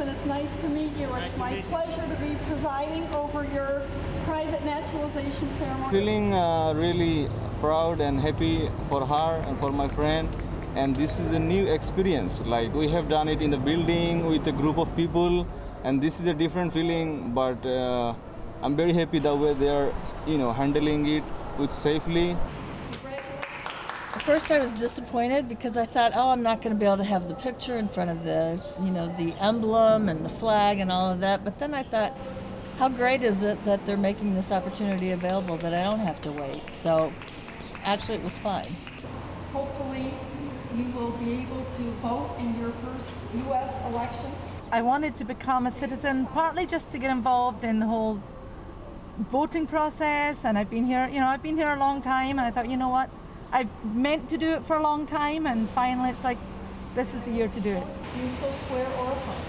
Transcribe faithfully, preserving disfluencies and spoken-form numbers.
and it's nice to meet you. It's my pleasure to be presiding over your private naturalization ceremony. Feeling uh, really proud and happy for her and for my friend. And this is a new experience. Like, we have done it in the building with a group of people, and this is a different feeling, but uh, I'm very happy that way they are, you know, handling it with safely. At first I was disappointed because I thought, oh, I'm not going to be able to have the picture in front of the, you know, the emblem and the flag and all of that. But then I thought, how great is it that they're making this opportunity available, that I don't have to wait. So actually it was fun. Hopefully you will be able to vote in your first U S election. I wanted to become a citizen, partly just to get involved in the whole voting process. And I've been here, you know, I've been here a long time, and I thought, you know what, I've meant to do it for a long time, and finally it's like, this is the year to do it. Do you still swear or affirm?